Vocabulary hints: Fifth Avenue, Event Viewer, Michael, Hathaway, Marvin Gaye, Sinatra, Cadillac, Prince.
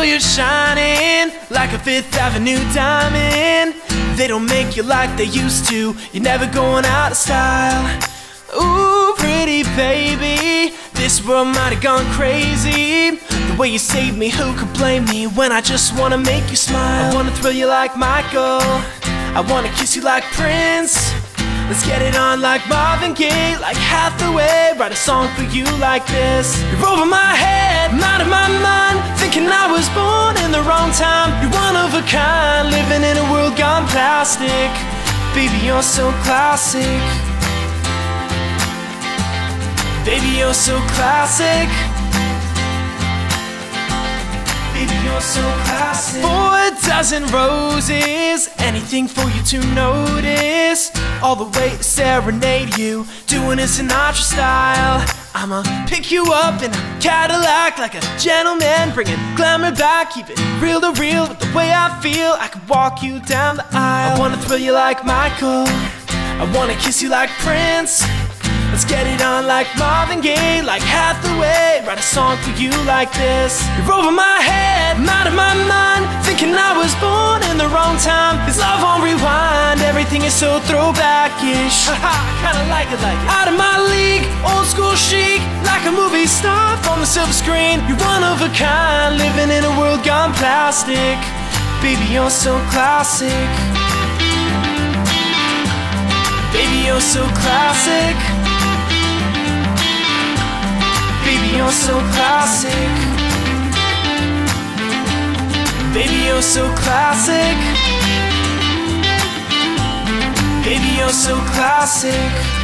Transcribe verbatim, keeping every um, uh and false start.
know you're shining like a Fifth Avenue diamond. They don't make you like they used to. You're never going out of style. Ooh, pretty baby, this world might have gone crazy. The way you saved me, who could blame me when I just wanna make you smile? I wanna thrill you like Michael, I wanna kiss you like Prince. Let's get it on like Marvin Gaye, like Hathaway. Write a song for you like this. You're over my head, I'm out of my mind, thinking I was born in the wrong time. You're one of a kind, living in a world gone plastic. Baby, you're so classic. Baby, you're so classic. Baby, you're so classic. Four dozen roses, anything for you to notice. All the way to serenade you, doing it Sinatra style. I'ma pick you up in a Cadillac like a gentleman, bringing glamour back, keep it real to real with the way I feel. I could walk you down the aisle. I wanna thrill you like Michael, I wanna kiss you like Prince. Let's get it on like Marvin Gaye, like Hathaway. Write a song for you like this. You're over my head, I'm out of my mind, thinking I was born in the wrong time. This love won't rewind, everything is so throwback-ish. Haha, kinda like it, like it. Out of my league, old school chic, like a movie star from the silver screen. You're one of a kind, living in a world gone plastic. Baby, you're so classic. Baby, you're so classic. Baby, you're so classic. Baby, you're so classic. Baby, you're so classic.